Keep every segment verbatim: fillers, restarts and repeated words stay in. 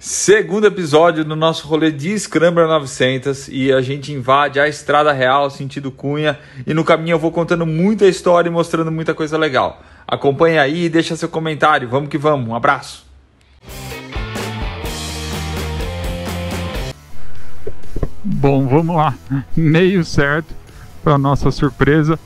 Segundo episódio do nosso rolê de Scrambler novecentos, e a gente invade a Estrada Real, sentido Cunha, e no caminho eu vou contando muita história e mostrando muita coisa legal. Acompanha aí e deixa seu comentário, vamos que vamos, um abraço! Bom, vamos lá, meio certo, para nossa surpresa,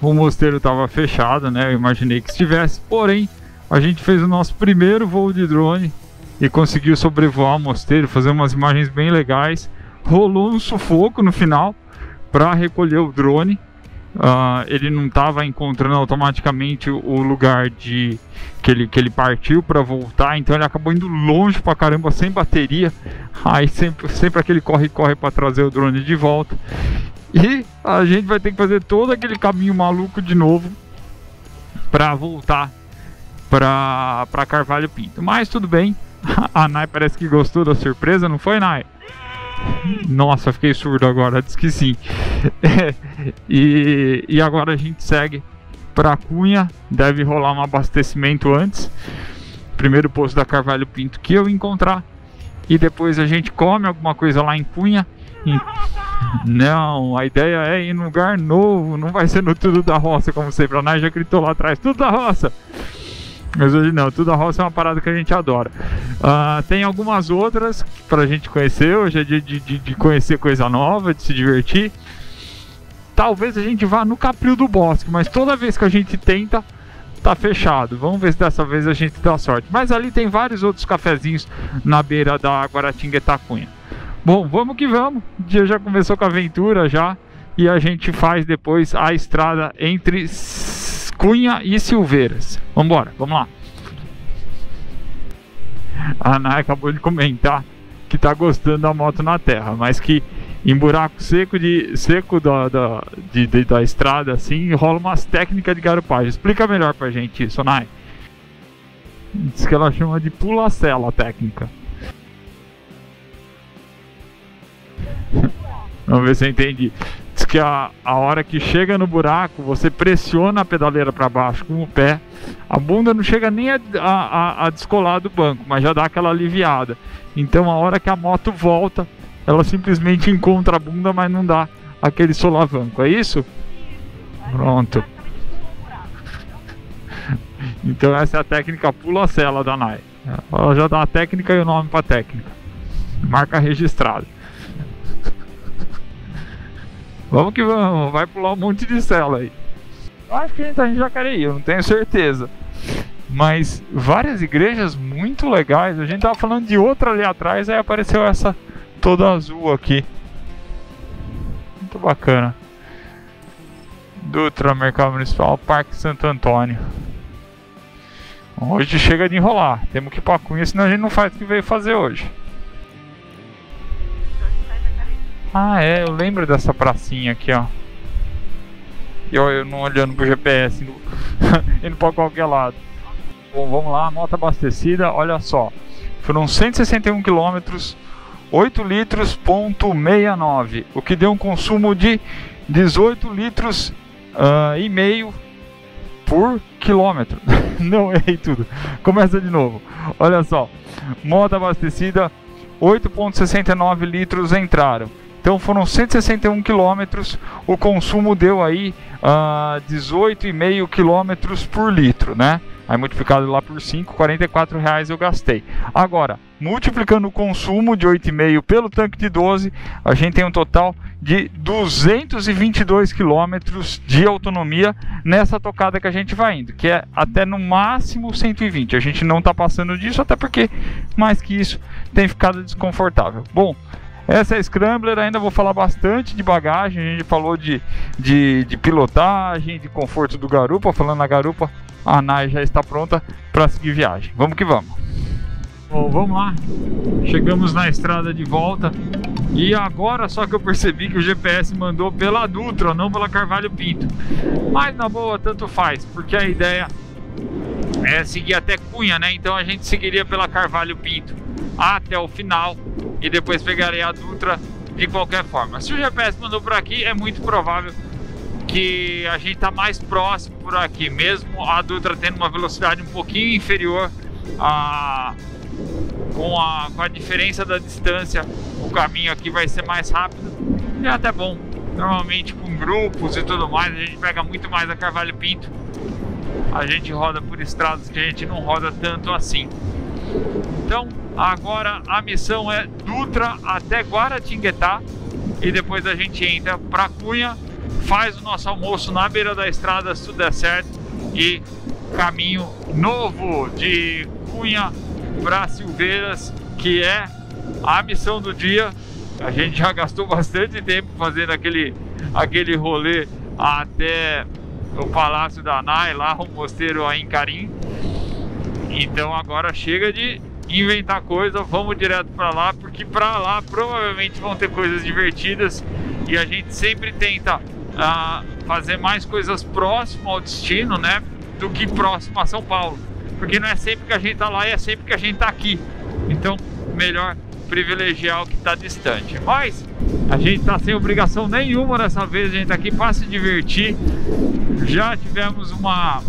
o mosteiro estava fechado, né? Eu imaginei que estivesse, porém a gente fez o nosso primeiro voo de drone e conseguiu sobrevoar o mosteiro, fazer umas imagens bem legais. Rolou um sufoco no final para recolher o drone. Uh, ele não estava encontrando automaticamente o lugar de que ele, que ele partiu para voltar, então ele acabou indo longe pra caramba, sem bateria. Aí sempre, sempre aquele corre-corre para trazer o drone de volta. E a gente vai ter que fazer todo aquele caminho maluco de novo para voltar para para Carvalho Pinto. Mas tudo bem. A Nay parece que gostou da surpresa, não foi, Nay? Nossa, fiquei surdo agora, disse que sim. É, e, e agora a gente segue para Cunha, deve rolar um abastecimento antes. Primeiro posto da Carvalho Pinto que eu encontrar. E depois a gente come alguma coisa lá em Cunha. Em... Não, a ideia é ir num lugar novo, não vai ser no Tudo da Roça, como sempre. A Nay já gritou lá atrás, Tudo da Roça! Mas hoje não, Tudo da Roça é uma parada que a gente adora. Uh, tem algumas outras pra gente conhecer. Hoje é dia de, de, de conhecer coisa nova, de se divertir. Talvez a gente vá no Capril do Bosque, mas toda vez que a gente tenta, tá fechado. Vamos ver se dessa vez a gente dá sorte. Mas ali tem vários outros cafezinhos na beira da Guaratinguetá Cunha. Bom, vamos que vamos. O dia já começou com a aventura já. E a gente faz depois a estrada entre Cunha e Silveiras. Vambora, vamos lá. A Nay acabou de comentar que tá gostando da moto na terra, mas que em buraco seco, de, seco da, da, de, de, da estrada assim, rola umas técnicas de garopagem. Explica melhor pra gente isso, Nay. Diz que ela chama de pula-sela a técnica. Vamos ver se eu entendi. Diz que a, a hora que chega no buraco, você pressiona a pedaleira para baixo com o pé. A bunda não chega nem a, a, a descolar do banco, mas já dá aquela aliviada. Então a hora que a moto volta, ela simplesmente encontra a bunda, mas não dá aquele solavanco, é isso? Pronto. Então essa é a técnica pula-sela da Nay. Ela já dá a técnica e o nome para a técnica. Marca registrada. Vamos que vamos, vai pular um monte de cela aí. Acho que a gente tá em Jacareí, eu não tenho certeza. Mas várias igrejas muito legais. A gente tava falando de outra ali atrás, aí apareceu essa toda azul aqui. Muito bacana. Dutra, Mercado Municipal, Parque Santo Antônio. Hoje chega de enrolar, temos que ir pra Cunha, senão a gente não faz o que veio fazer hoje. Ah, é, eu lembro dessa pracinha aqui, ó. E ó, eu não olhando pro G P S, indo, indo pra qualquer lado. Bom, vamos lá, moto abastecida, olha só. Foram cento e sessenta e um quilômetros, oito litros ponto sessenta e nove, o que deu um consumo de dezoito litros uh, e meio por quilômetro. Não, errei tudo. Começa de novo. Olha só, moto abastecida, oito ponto sessenta e nove litros entraram. Então foram cento e sessenta e um quilômetros, o consumo deu aí uh, dezoito vírgula cinco quilômetros por litro, né? Aí multiplicado lá por cinco, quarenta e quatro reais eu gastei. Agora, multiplicando o consumo de oito vírgula cinco pelo tanque de doze, a gente tem um total de duzentos e vinte e dois quilômetros de autonomia nessa tocada que a gente vai indo, que é até no máximo cento e vinte. A gente não está passando disso, até porque mais que isso tem ficado desconfortável. Bom, essa é a Scrambler, ainda vou falar bastante de bagagem. A gente falou de, de, de pilotagem, de conforto do garupa. Falando na garupa, a Nay já está pronta para seguir viagem. Vamos que vamos. Bom, vamos lá. Chegamos na estrada de volta. E agora só que eu percebi que o G P S mandou pela Dutra, não pela Carvalho Pinto. Mas na boa, tanto faz, porque a ideia é seguir até Cunha, né? Então a gente seguiria pela Carvalho Pinto até o final e depois pegarei a Dutra de qualquer forma. Se o G P S mandou por aqui, é muito provável que a gente tá mais próximo por aqui, mesmo a Dutra tendo uma velocidade um pouquinho inferior à, com a, com a diferença da distância, o caminho aqui vai ser mais rápido e é até bom. Normalmente com grupos e tudo mais, a gente pega muito mais a Carvalho Pinto. A gente roda por estradas que a gente não roda tanto assim. Então, agora a missão é Dutra até Guaratinguetá e depois a gente entra para Cunha, faz o nosso almoço na beira da estrada, se tudo der certo, e caminho novo de Cunha para Silveiras, que é a missão do dia. A gente já gastou bastante tempo fazendo aquele, aquele rolê até o Palácio da Nay, lá o mosteiro aí em Carim. Então agora chega de inventar coisa, vamos direto para lá, porque para lá provavelmente vão ter coisas divertidas e a gente sempre tenta uh, fazer mais coisas próximo ao destino, né, do que próximo a São Paulo, porque não é sempre que a gente tá lá e é sempre que a gente tá aqui, então melhor privilegiar o que está distante. Mas a gente tá sem obrigação nenhuma dessa vez, a gente tá aqui para se divertir. Já tivemos uma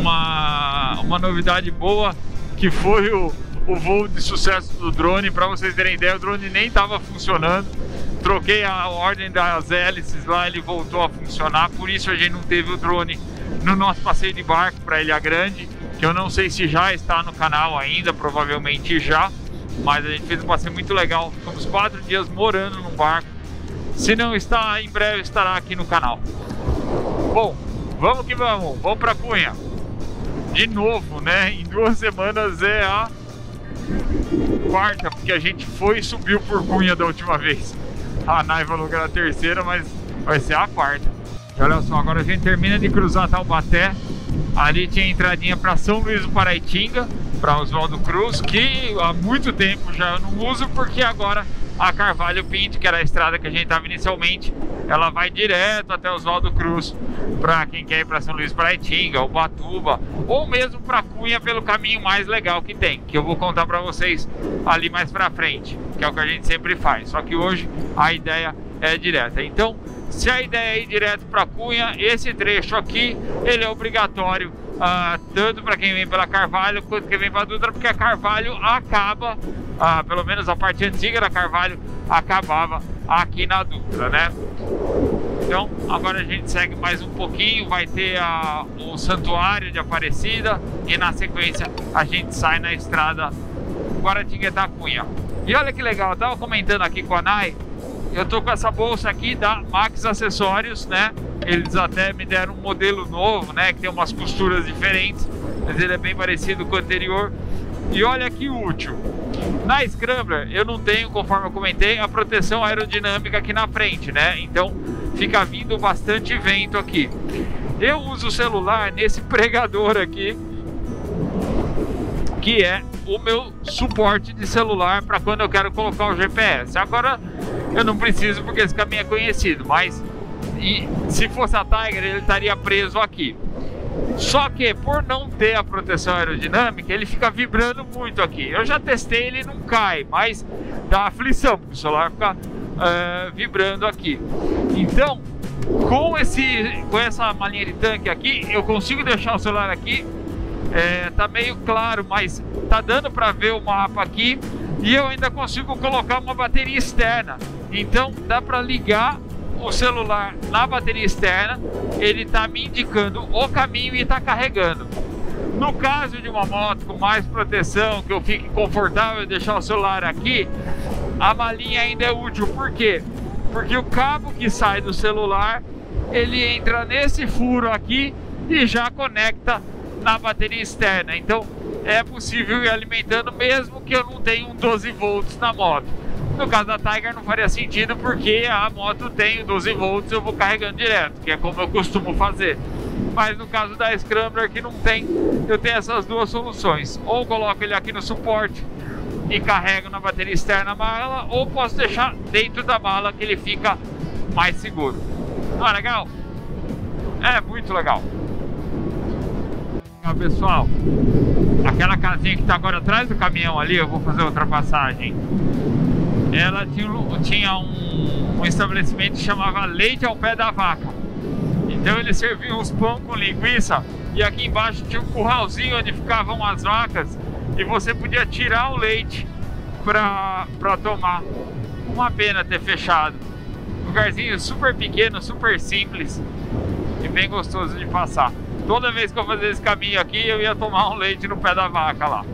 uma, uma novidade boa, que foi o, o voo de sucesso do drone. Para vocês terem ideia, o drone nem estava funcionando. Troquei a ordem das hélices lá, ele voltou a funcionar. Por isso a gente não teve o drone no nosso passeio de barco para Ilha Grande, que eu não sei se já está no canal ainda, provavelmente já. Mas a gente fez um passeio muito legal. Ficamos quatro dias morando num barco. Se não está, em breve estará aqui no canal. Bom, vamos que vamos. Vamos para Cunha. De novo, né? Em duas semanas é a quarta, porque a gente foi e subiu por Cunha da última vez. A Nay falou que era a terceira, mas vai ser a quarta. E olha só, agora a gente termina de cruzar Taubaté. Ali tinha entradinha para São Luís do Paraitinga, para Oswaldo Cruz, que há muito tempo já eu não uso, porque agora a Carvalho Pinto, que era a estrada que a gente estava inicialmente, ela vai direto até Oswaldo Cruz, para quem quer ir para São Luís do Paraitinga, Ubatuba, ou mesmo para Cunha, pelo caminho mais legal que tem, que eu vou contar para vocês ali mais para frente, que é o que a gente sempre faz, só que hoje a ideia é direta. Então, se a ideia é ir direto para Cunha, esse trecho aqui, ele é obrigatório, ah, tanto para quem vem pela Carvalho quanto quem vem para Dutra, porque a Carvalho acaba, ah, pelo menos a parte antiga da Carvalho acabava aqui na Dutra, né? Então agora a gente segue mais um pouquinho, vai ter a, o Santuário de Aparecida e na sequência a gente sai na estrada Guaratinguetá-Cunha. E olha que legal, eu estava comentando aqui com a Nay. Eu tô com essa bolsa aqui da Max Acessórios, né? Eles até me deram um modelo novo, né? Que tem umas costuras diferentes, mas ele é bem parecido com o anterior. E olha que útil. Na Scrambler eu não tenho, conforme eu comentei, a proteção aerodinâmica aqui na frente, né? Então fica vindo bastante vento aqui. Eu uso o celular nesse pregador aqui, que é o meu suporte de celular para quando eu quero colocar o G P S. Agora eu não preciso porque esse caminho é conhecido, mas e, se fosse a Tiger ele estaria preso aqui. Só que por não ter a proteção aerodinâmica ele fica vibrando muito aqui. Eu já testei, ele não cai, mas dá aflição porque o celular fica uh, vibrando aqui. Então com, esse, com essa malinha de tanque aqui eu consigo deixar o celular aqui. É, tá meio claro, mas tá dando para ver o mapa aqui e eu ainda consigo colocar uma bateria externa. Então dá para ligar o celular na bateria externa, ele tá me indicando o caminho e tá carregando. No caso de uma moto com mais proteção, que eu fique confortável em deixar o celular aqui, a malinha ainda é útil. Por quê? Porque o cabo que sai do celular ele entra nesse furo aqui e já conecta na bateria externa, então é possível ir alimentando mesmo que eu não tenha um doze volts na moto. No caso da Tiger não faria sentido porque a moto tem doze volts, eu vou carregando direto, que é como eu costumo fazer. Mas no caso da Scrambler, que não tem, eu tenho essas duas soluções: ou coloco ele aqui no suporte e carrego na bateria externa a mala, ou posso deixar dentro da mala que ele fica mais seguro. Não é legal? É muito legal. Pessoal, aquela casinha que está agora atrás do caminhão ali, eu vou fazer outra passagem. Ela tinha, tinha um, um estabelecimento que chamava Leite ao Pé da Vaca. Então eles serviam uns pão com linguiça e aqui embaixo tinha um curralzinho onde ficavam as vacas e você podia tirar o leite para para tomar. Uma pena ter fechado. Um lugarzinho super pequeno, super simples e bem gostoso de passar. Toda vez que eu fazia esse caminho aqui, eu ia tomar um leite no pé da vaca lá.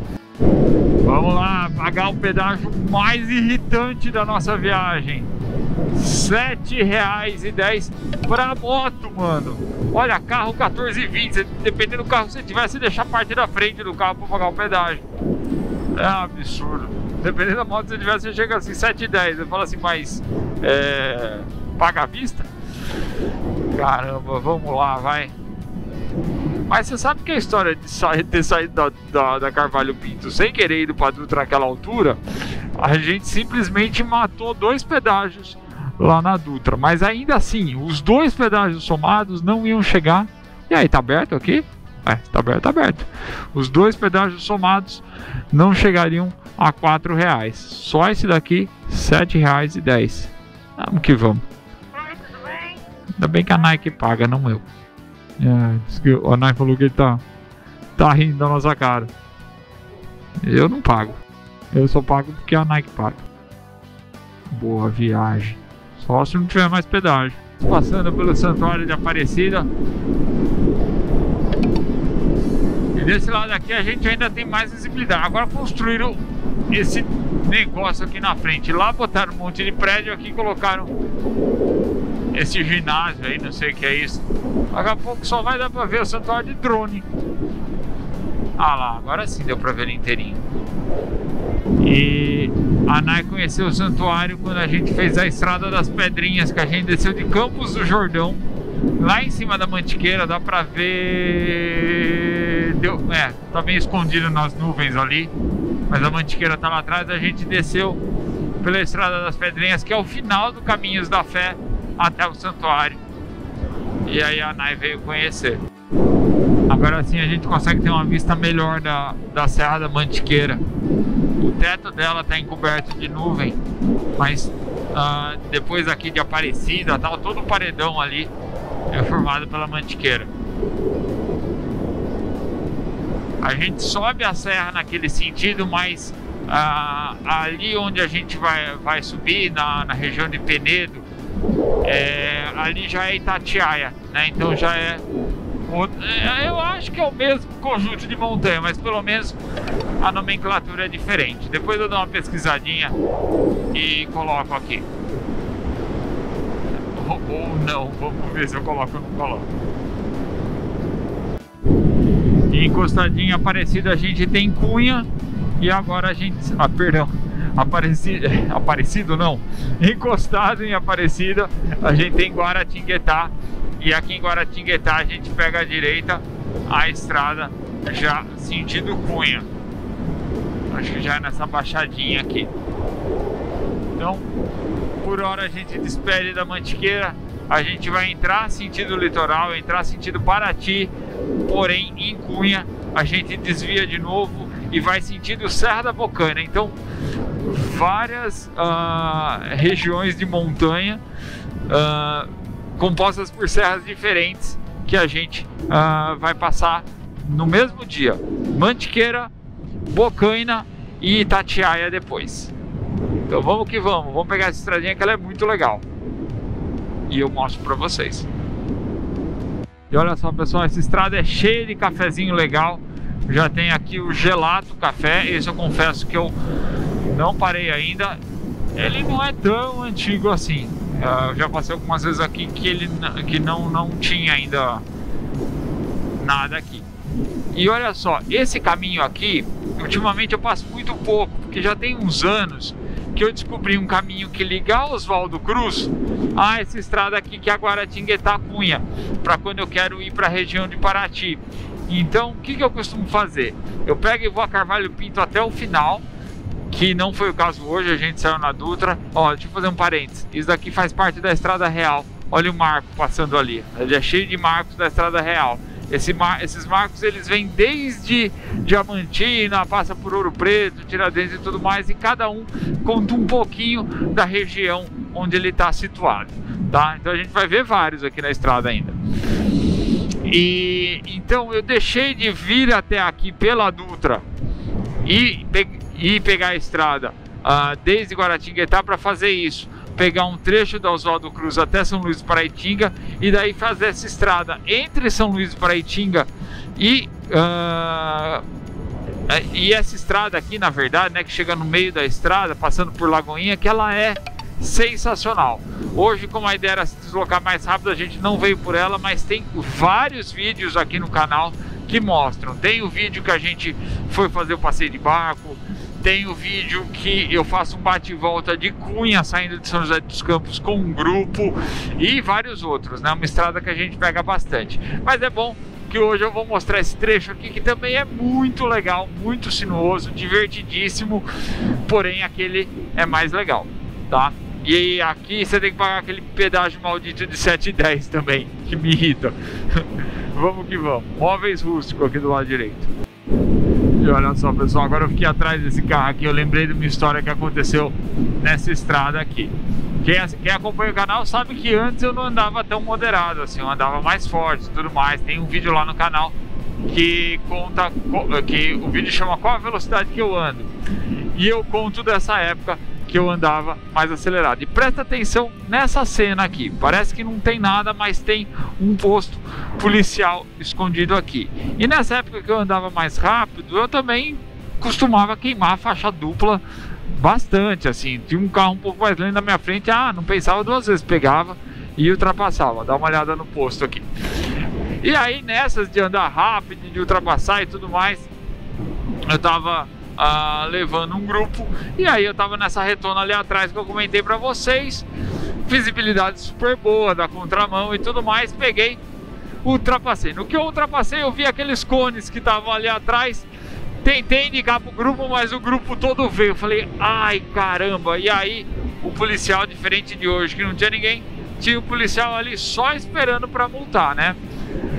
Vamos lá, pagar o pedágio mais irritante da nossa viagem. sete reais e dez para moto, mano. Olha, carro quatorze e vinte. Dependendo do carro que você tiver, você deixar parte da frente do carro para pagar o pedágio. É absurdo. Dependendo da moto que você tiver, você chega assim, sete e dez. Eu falo assim, mas é, paga à vista? Caramba, vamos lá, vai. Mas você sabe que a história de sair, ter saído da, da, da Carvalho Pinto sem querer ir para Dutra naquela altura, a gente simplesmente matou dois pedágios lá na Dutra. Mas ainda assim, os dois pedágios somados não iam chegar. E aí, tá aberto aqui? É, tá aberto, tá aberto. Os dois pedágios somados não chegariam a quatro reais. Só esse daqui, sete reais e dez. Vamos que vamos. Oi, tudo bem? Ainda bem que a Nike paga, não eu. É, a Nay falou que ele tá, tá rindo da nossa cara. Eu não pago. Eu só pago porque a Nike paga. Boa viagem. Só se não tiver mais pedágio. Passando pelo Santuário de Aparecida. E desse lado aqui a gente ainda tem mais visibilidade. Agora construíram esse negócio aqui na frente. Lá botaram um monte de prédio, aqui colocaram esse ginásio aí, não sei o que é isso. Daqui a pouco só vai dar pra ver o santuário de drone. Ah lá, agora sim deu pra ver inteirinho. E a Nay conheceu o santuário quando a gente fez a Estrada das Pedrinhas, que a gente desceu de Campos do Jordão. Lá em cima da Mantiqueira dá pra ver... Deu... É, tá meio escondido nas nuvens ali, mas a Mantiqueira tá lá atrás. A gente desceu pela Estrada das Pedrinhas, que é o final do Caminhos da Fé, até o santuário. E aí a Nay veio conhecer. Agora sim a gente consegue ter uma vista melhor da, da Serra da Mantiqueira. O teto dela está encoberto de nuvem, mas ah, depois aqui de Aparecida, tal, todo o paredão ali é formado pela Mantiqueira. A gente sobe a serra naquele sentido, mas ah, ali onde a gente vai, vai subir, na, na região de Penedo, é, ali já é Itatiaia, né? Então já é, eu acho que é o mesmo conjunto de montanha, mas pelo menos a nomenclatura é diferente. Depois eu dou uma pesquisadinha e coloco aqui, ou, ou não, vamos ver se eu coloco ou não coloco. E encostadinha Aparecida a gente tem Cunha, e agora a gente, ah, perdão, Aparecido, Aparecido não, encostado em Aparecida, a gente tem Guaratinguetá, e aqui em Guaratinguetá a gente pega à direita a estrada já sentido Cunha. Acho que já é nessa baixadinha aqui. Então, por hora a gente despede da Mantiqueira, a gente vai entrar sentido litoral, entrar sentido Paraty, porém em Cunha a gente desvia de novo e vai sentido Serra da Bocaina. Então, várias uh, regiões de montanha uh, compostas por serras diferentes que a gente uh, vai passar no mesmo dia. Mantiqueira, Bocaina e Itatiaia depois. Então vamos que vamos, vamos pegar essa estradinha que ela é muito legal e eu mostro pra vocês. E olha só, pessoal, essa estrada é cheia de cafezinho legal. Já tem aqui o Gelato Café, esse eu confesso que eu não parei ainda. Ele não é tão antigo assim. Eu já passei algumas vezes aqui que ele que não, não tinha ainda nada aqui. E olha só, esse caminho aqui, ultimamente eu passo muito pouco, porque já tem uns anos que eu descobri um caminho que liga Oswaldo Cruz a essa estrada aqui, que é a Guaratinguetá Cunha, para quando eu quero ir para a região de Paraty. Então, o que, que eu costumo fazer? Eu pego e vou a Carvalho Pinto até o final, que não foi o caso hoje, a gente saiu na Dutra. Ó, deixa eu fazer um parênteses, isso daqui faz parte da Estrada Real. Olha o marco passando ali, ele é cheio de marcos da Estrada Real. Esse mar, esses marcos eles vêm desde Diamantina, passa por Ouro Preto, Tiradentes e tudo mais, e cada um conta um pouquinho da região onde ele está situado, tá? Então a gente vai ver vários aqui na estrada ainda. E então eu deixei de vir até aqui pela Dutra e, pe e pegar a estrada uh, desde Guaratinguetá para fazer isso. Pegar um trecho da Oswaldo Cruz até São Luís do Paraitinga e daí fazer essa estrada entre São Luís do Paraitinga e... Uh, E essa estrada aqui, na verdade, né, que chega no meio da estrada, passando por Lagoinha, que ela é sensacional. Hoje, como a ideia era se deslocar mais rápido, a gente não veio por ela, mas tem vários vídeos aqui no canal que mostram. Tem o vídeo que a gente foi fazer o passeio de barco, tem o vídeo que eu faço um bate-volta de Cunha, saindo de São José dos Campos com um grupo, e vários outros, né? Uma estrada que a gente pega bastante, mas é bom que hoje eu vou mostrar esse trecho aqui, que também é muito legal, muito sinuoso, divertidíssimo, porém aquele é mais legal, tá? E aqui você tem que pagar aquele pedágio maldito de sete reais e dez centavos também, que me irrita. Vamos que vamos. Móveis rústico aqui do lado direito. E olha só, pessoal, agora eu fiquei atrás desse carro aqui, eu lembrei de uma história que aconteceu nessa estrada aqui. Quem, quem acompanha o canal sabe que antes eu não andava tão moderado assim, eu andava mais forte e tudo mais. Tem um vídeo lá no canal que conta, que o vídeo chama Qual a Velocidade que Eu Ando? E eu conto dessa época que eu andava mais acelerado. E presta atenção nessa cena aqui, parece que não tem nada, mas tem um posto policial escondido aqui. E nessa época que eu andava mais rápido, eu também costumava queimar a faixa dupla bastante, assim. Tinha um carro um pouco mais lento na minha frente, ah, não pensava duas vezes, pegava e ultrapassava. Dá uma olhada no posto aqui. E aí, nessas de andar rápido, de ultrapassar e tudo mais, eu tava ah, levando um grupo, e aí eu tava nessa retona ali atrás que eu comentei pra vocês, visibilidade super boa, da contramão e tudo mais, peguei, ultrapassei. No que eu ultrapassei, eu vi aqueles cones que estavam ali atrás. Tentei indicar pro grupo, mas o grupo todo veio. Eu falei, ai caramba. E aí o policial, diferente de hoje, que não tinha ninguém, tinha o policial ali só esperando para multar, né?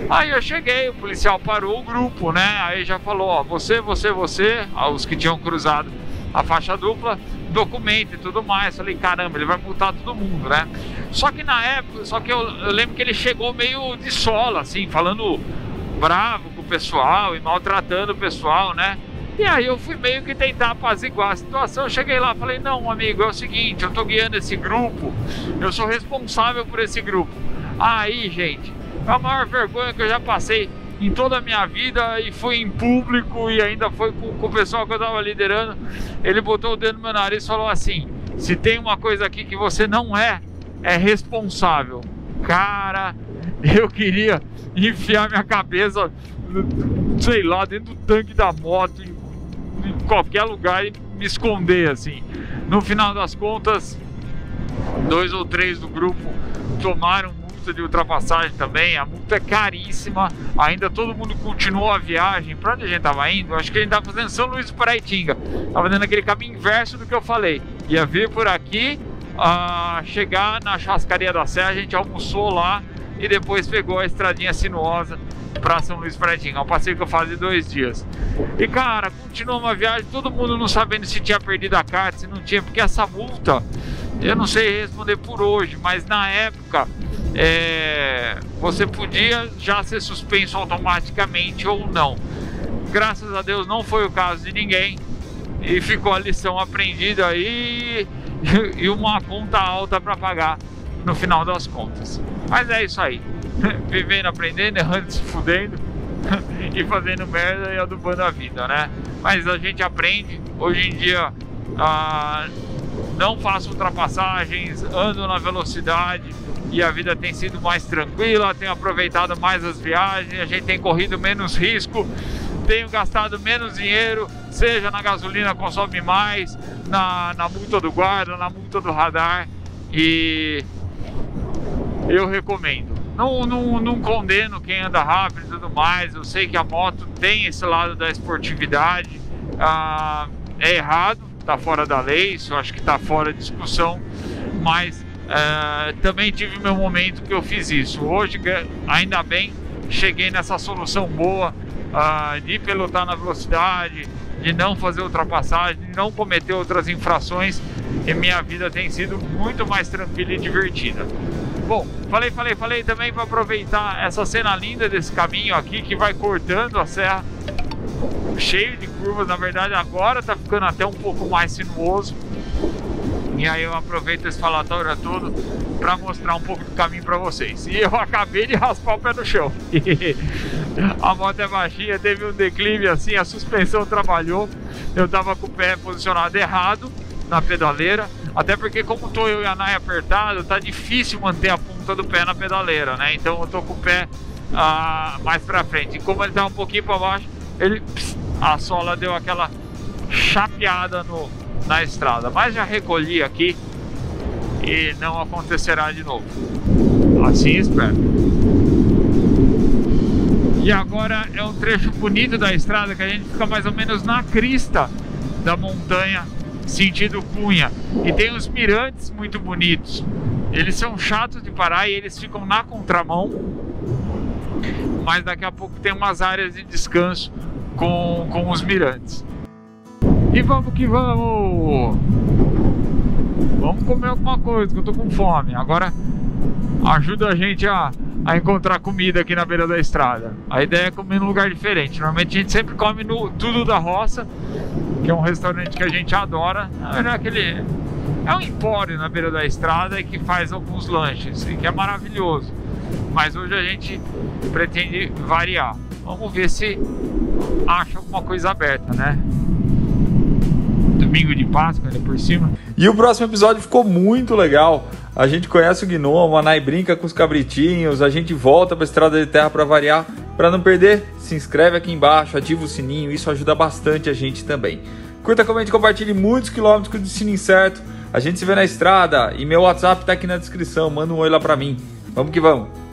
Aí eu cheguei, o policial parou o grupo, né? Aí já falou, ó, você, você, você, os que tinham cruzado a faixa dupla, documento e tudo mais. Falei, caramba, ele vai multar todo mundo, né? Só que na época, só que eu, eu lembro que ele chegou meio de sola, assim, falando bravo com o pessoal e maltratando o pessoal, né? E aí eu fui meio que tentar apaziguar a situação. Eu cheguei lá, falei, não, amigo, é o seguinte, eu tô guiando esse grupo, eu sou responsável por esse grupo. Aí, gente, é a maior vergonha que eu já passei em toda a minha vida, e foi em público, e ainda foi com, com o pessoal que eu tava liderando. Ele botou o dedo no meu nariz e falou assim, se tem uma coisa aqui que você não é, é responsável. Cara, eu queria enfiar minha cabeça, sei lá, dentro do tanque da moto, em, em qualquer lugar, e me esconder, assim. No final das contas, dois ou três do grupo tomaram multa de ultrapassagem também. A multa é caríssima, ainda todo mundo continuou a viagem. Pra onde a gente tava indo? Acho que a gente tava fazendo São Luís do Paraitinga. Tava fazendo aquele caminho inverso do que eu falei. Ia vir por aqui, a chegar na Chascaria da Serra, a gente almoçou lá e depois pegou a estradinha sinuosa para São Luís do Paraitinga. É um passeio que eu faço de dois dias. E cara, continuou uma viagem, todo mundo não sabendo se tinha perdido a carta, se não tinha, porque essa multa, eu não sei responder por hoje, mas na época é, você podia já ser suspenso automaticamente ou não. Graças a Deus não foi o caso de ninguém, e ficou a lição aprendida aí e uma conta alta para pagar no final das contas. Mas é isso aí, vivendo, aprendendo, errando, se fudendo e fazendo merda e adubando a vida, né? Mas a gente aprende. Hoje em dia ah, não faço ultrapassagens, ando na velocidade, e a vida tem sido mais tranquila, tenho aproveitado mais as viagens, a gente tem corrido menos risco, tenho gastado menos dinheiro, seja na gasolina consome mais, na, na multa do guarda, na multa do radar, e eu recomendo. Não, não, não condeno quem anda rápido e tudo mais, eu sei que a moto tem esse lado da esportividade, ah, é errado, tá fora da lei, isso eu acho que tá fora de discussão, mas ah, também tive meu momento que eu fiz isso. Hoje, ainda bem, cheguei nessa solução boa, Uh, de pilotar na velocidade, de não fazer ultrapassagem, de não cometer outras infrações, e minha vida tem sido muito mais tranquila e divertida. Bom, falei, falei, falei também para aproveitar essa cena linda desse caminho aqui que vai cortando a serra cheio de curvas. Na verdade agora tá ficando até um pouco mais sinuoso. E aí eu aproveito esse falatório todo para mostrar um pouco do caminho para vocês. E eu acabei de raspar o pé no chão. A moto é baixinha, teve um declive assim, a suspensão trabalhou. Eu tava com o pé posicionado errado na pedaleira. Até porque como tô eu e a Nay apertado, tá difícil manter a ponta do pé na pedaleira, né? Então eu tô com o pé ah, mais para frente. E como ele tá um pouquinho para baixo, ele, pss, a sola deu aquela chapeada no, na estrada. Mas já recolhi aqui e não acontecerá de novo. Assim espero. E agora é um trecho bonito da estrada que a gente fica mais ou menos na crista da montanha, sentido Cunha. E tem uns mirantes muito bonitos. Eles são chatos de parar e eles ficam na contramão. Mas daqui a pouco tem umas áreas de descanso com, com os mirantes. E vamos que vamos! Vamos comer alguma coisa, que eu tô com fome. Agora ajuda a gente a, a encontrar comida aqui na beira da estrada. A ideia é comer num lugar diferente. Normalmente a gente sempre come no Tudo da Roça, que é um restaurante que a gente adora. É aquele, é um empório na beira da estrada e que faz alguns lanches, que é maravilhoso. Mas hoje a gente pretende variar. Vamos ver se acha alguma coisa aberta, né? Domingo de Páscoa, ali por cima. E o próximo episódio ficou muito legal. A gente conhece o gnomo, a Nay brinca com os cabritinhos, a gente volta para a estrada de terra para variar. Para não perder, se inscreve aqui embaixo, ativa o sininho, isso ajuda bastante a gente também. Curta, comente, compartilhe muitos quilômetros com o destino incerto. A gente se vê na estrada e meu WhatsApp tá aqui na descrição, manda um oi lá para mim. Vamos que vamos!